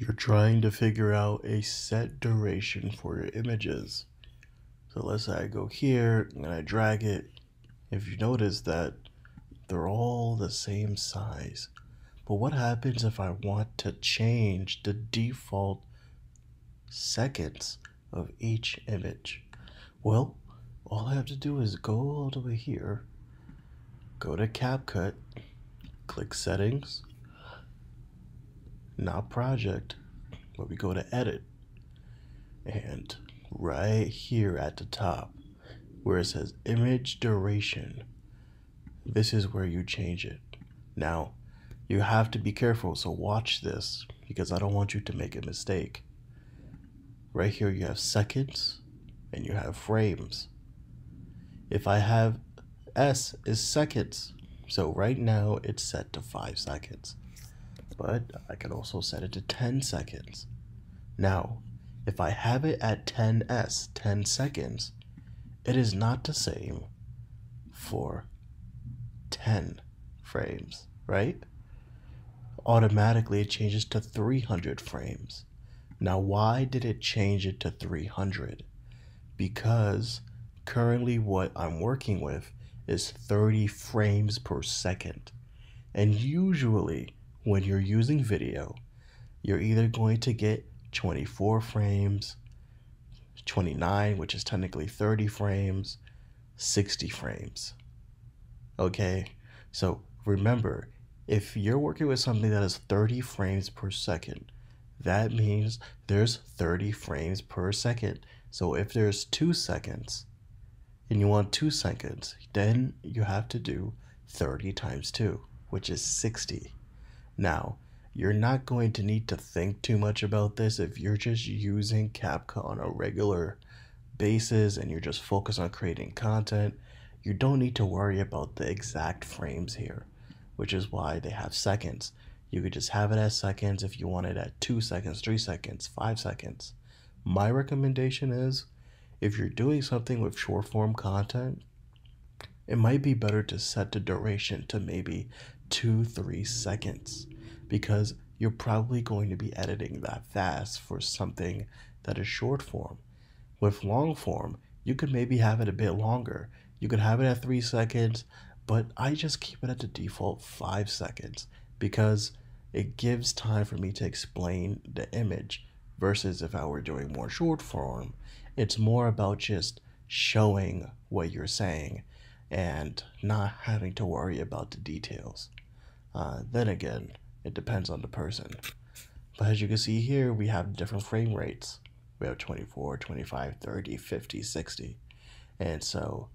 You're trying to figure out a set duration for your images. So let's say I go here and I drag it. If you notice that they're all the same size. But what happens if I want to change the default seconds of each image? Well, all I have to do is go all the way here, go to CapCut, click Settings, not Project, but we go to Edit, and right here at the top where it says Image Duration, this is where you change it. Now, you have to be careful, so watch this, because I don't want you to make a mistake. Right here you have seconds and you have frames. If I have S is seconds, so right now it's set to 5 seconds, but I can also set it to 10 seconds. Now, if I have it at 10S, 10 seconds, it is not the same for 10 frames, right? Automatically it changes to 300 frames. Now, why did it change it to 300? Because currently what I'm working with is 30 frames per second. And usually when you're using video, you're either going to get 24 frames, 29, which is technically 30 frames, 60 frames. Okay, so remember, if you're working with something that is 30 frames per second, that means there's 30 frames per second. So if there's 2 seconds and you want 2 seconds, then you have to do 30 times 2, which is 60. Now, you're not going to need to think too much about this if you're just using CapCut on a regular basis and you're just focused on creating content. You don't need to worry about the exact frames here, which is why they have seconds. You could just have it as seconds if you want it at 2 seconds, 3 seconds, 5 seconds. My recommendation is, if you're doing something with short form content, it might be better to set the duration to maybe 2-3 seconds, because you're probably going to be editing that fast for something that is short form. With long form, you could maybe have it a bit longer. You could have it at 3 seconds, but I just keep it at the default 5 seconds, because it gives time for me to explain the image, versus if I were doing more short form, it's more about just showing what you're saying and not having to worry about the details. Then again, it depends on the person. But as you can see here, we have different frame rates. We have 24, 25, 30, 50, 60. And so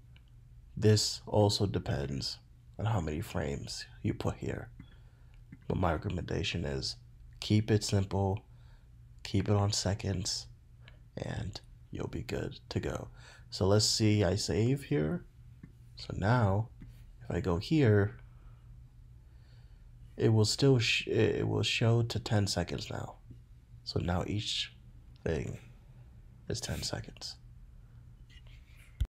this also depends on how many frames you put here. But my recommendation is keep it simple, keep it on seconds, and you'll be good to go. So let's see, I save here. So now if I go here, it will still show to 10 seconds now. So now each thing is 10 seconds.